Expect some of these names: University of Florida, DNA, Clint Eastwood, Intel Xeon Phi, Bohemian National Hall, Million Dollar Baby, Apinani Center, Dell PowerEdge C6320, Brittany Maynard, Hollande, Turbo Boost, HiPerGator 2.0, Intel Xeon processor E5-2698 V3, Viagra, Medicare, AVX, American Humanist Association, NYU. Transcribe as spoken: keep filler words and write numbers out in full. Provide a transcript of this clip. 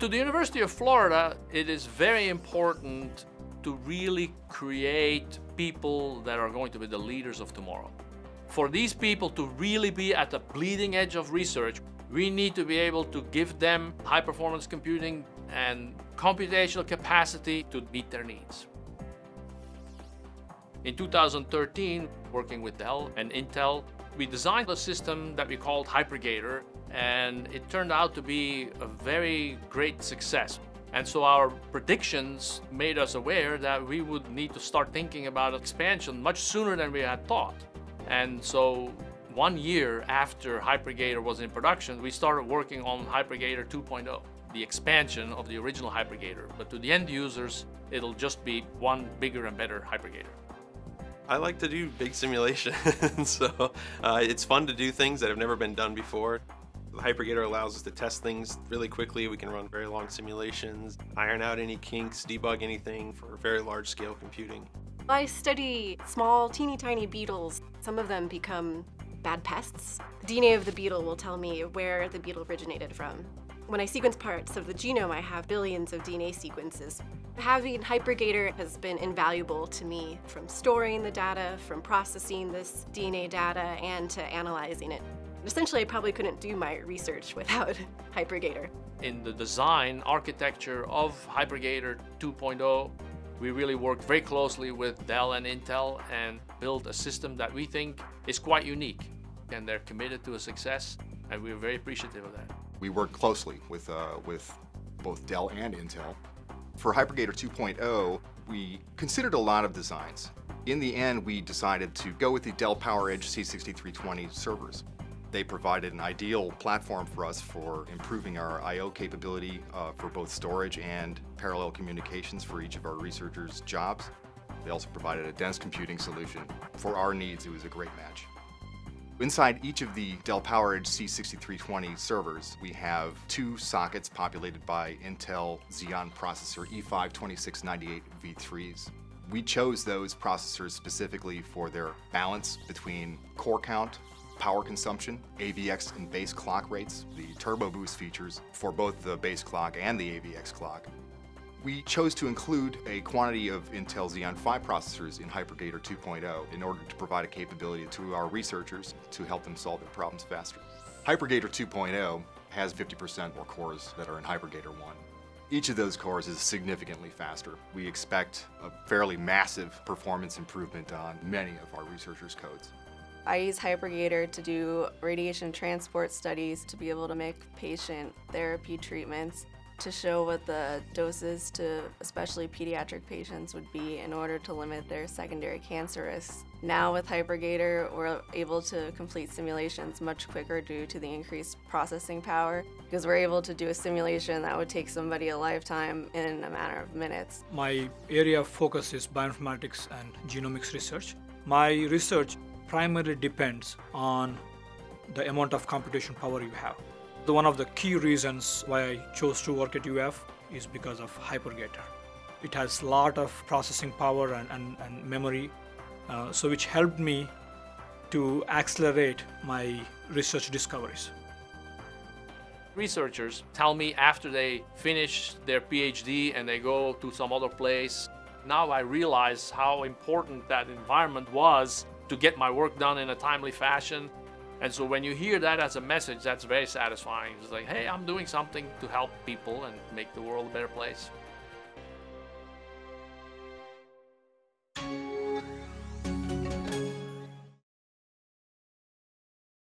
To the University of Florida, it is very important to really create people that are going to be the leaders of tomorrow. For these people to really be at the bleeding edge of research, we need to be able to give them high-performance computing and computational capacity to meet their needs. In two thousand thirteen, working with Dell and Intel, we designed a system that we called HiPerGator, and it turned out to be a very great success. And so our predictions made us aware that we would need to start thinking about expansion much sooner than we had thought. And so one year after HiPerGator was in production, we started working on HiPerGator two point oh, the expansion of the original HiPerGator. But to the end users, it'll just be one bigger and better HiPerGator. I like to do big simulations, so uh, it's fun to do things that have never been done before. The HiPerGator allows us to test things really quickly. We can run very long simulations, iron out any kinks, debug anything for very large scale computing. I study small, teeny tiny beetles. Some of them become bad pests. The D N A of the beetle will tell me where the beetle originated from. When I sequence parts of the genome, I have billions of D N A sequences. Having HiPerGator has been invaluable to me, from storing the data, from processing this D N A data, and to analyzing it. Essentially, I probably couldn't do my research without HiPerGator. In the design architecture of HiPerGator two point oh, we really worked very closely with Dell and Intel and built a system that we think is quite unique. And they're committed to a success, and we're very appreciative of that. We work closely with, uh, with both Dell and Intel. For HiPerGator two point oh, we considered a lot of designs. In the end, we decided to go with the Dell PowerEdge C sixty-three twenty servers. They provided an ideal platform for us for improving our I O capability uh, for both storage and parallel communications for each of our researchers' jobs. They also provided a dense computing solution. For our needs, it was a great match. Inside each of the Dell PowerEdge C sixty-three twenty servers, we have two sockets populated by Intel Xeon processor E five twenty-six ninety-eight V threes. We chose those processors specifically for their balance between core count, power consumption, A V X and base clock rates, the Turbo Boost features for both the base clock and the A V X clock. We chose to include a quantity of Intel Xeon Phi processors in HiPerGator two point oh in order to provide a capability to our researchers to help them solve their problems faster. HiPerGator two point oh has fifty percent more cores that are in HiPerGator one. Each of those cores is significantly faster. We expect a fairly massive performance improvement on many of our researchers' codes. I use HiPerGator to do radiation transport studies, to be able to make patient therapy treatments, to show what the doses to especially pediatric patients would be in order to limit their secondary cancer risks. Now with HiPerGator, we're able to complete simulations much quicker due to the increased processing power, because we're able to do a simulation that would take somebody a lifetime in a matter of minutes. My area of focus is bioinformatics and genomics research. My research primarily depends on the amount of computation power you have. The one of the key reasons why I chose to work at U F is because of HiPerGator. It has a lot of processing power and, and, and memory, uh, so which helped me to accelerate my research discoveries. Researchers tell me after they finish their PhD and they go to some other place, now I realize how important that environment was to get my work done in a timely fashion. And so when you hear that as a message, that's very satisfying. It's like, hey, I'm doing something to help people and make the world a better place.